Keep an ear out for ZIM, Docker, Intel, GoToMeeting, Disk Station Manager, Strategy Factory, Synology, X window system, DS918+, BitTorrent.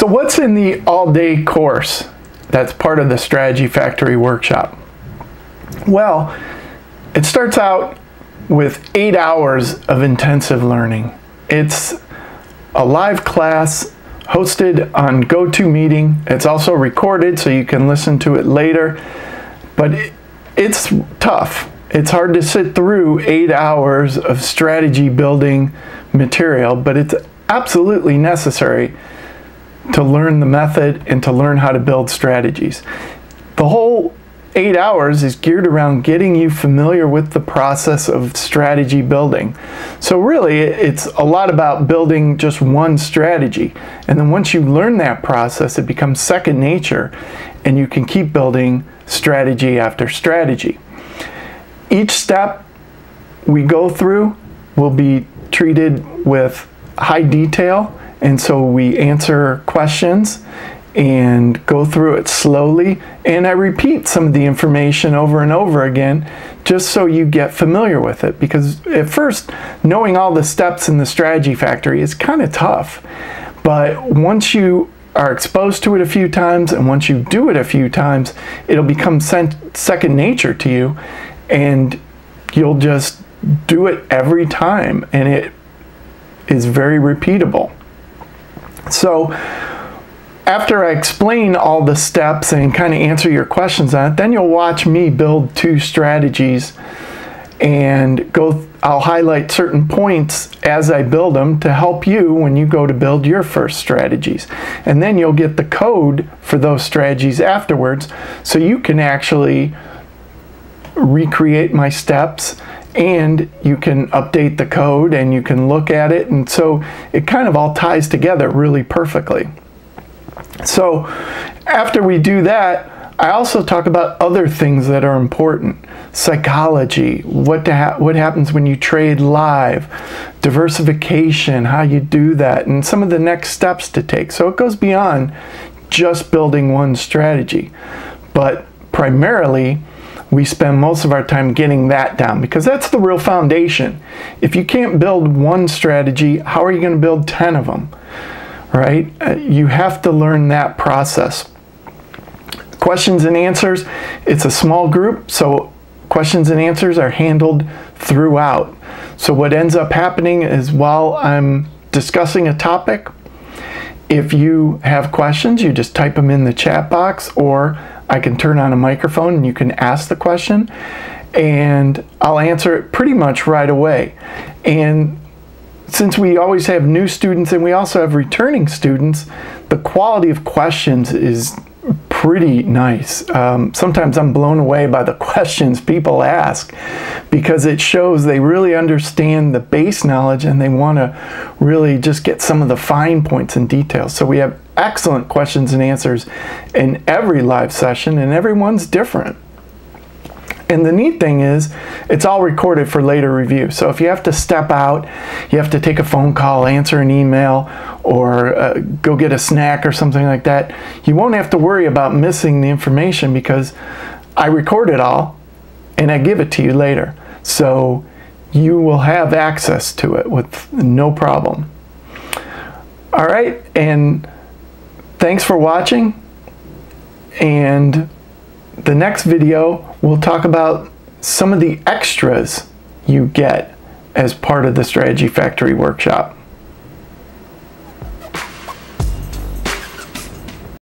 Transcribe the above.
So what's in the all-day course that's part of the Strategy Factory workshop? Well, it starts out with 8 hours of intensive learning. It's a live class hosted on GoToMeeting. It's also recorded so you can listen to it later, but it's tough. It's hard to sit through 8 hours of strategy building material, but it's absolutely necessary to learn the method and to learn how to build strategies. The whole 8 hours is geared around getting you familiar with the process of strategy building. So really, it's a lot about building just one strategy. And then once you learn that process, it becomes second nature and you can keep building strategy after strategy. Each step we go through will be treated with high detail, and so we answer questions and go through it slowly, and I repeat some of the information over and over again just so you get familiar with it, because at first knowing all the steps in the Strategy Factory is kind of tough, but once you are exposed to it a few times and once you do it a few times, it'll become second nature to you and you'll just do it every time, and it is very repeatable. So after I explain all the steps and kind of answer your questions on it, then you'll watch me build two strategies and I'll highlight certain points as I build them to help you when you go to build your first strategies. And then you'll get the code for those strategies afterwards, so you can actually recreate my steps and you can update the code and you can look at it, and so it kind of all ties together really perfectly. So after we do that, I also talk about other things that are important. Psychology, what happens when you trade live, diversification, how you do that, and some of the next steps to take. So it goes beyond just building one strategy, but primarily we spend most of our time getting that down, because that's the real foundation. If you can't build one strategy, how are you going to build 10 of them, right? You have to learn that process. Questions and answers, it's a small group, so questions and answers are handled throughout. So what ends up happening is while I'm discussing a topic, if you have questions, you just type them in the chat box, or I can turn on a microphone and you can ask the question and I'll answer it pretty much right away. And since we always have new students and we also have returning students, the quality of questions is pretty nice. Sometimes I'm blown away by the questions people ask, because it shows they really understand the base knowledge and they want to really just get some of the fine points and details. So we have excellent questions and answers in every live session, and everyone's different. And the neat thing is, it's all recorded for later review. So if you have to step out, you have to take a phone call, answer an email, or go get a snack or something like that, you won't have to worry about missing the information, because I record it all and I give it to you later. So you will have access to it with no problem. All right, and thanks for watching, and the next video, we'll talk about some of the extras you get as part of the Strategy Factory workshop.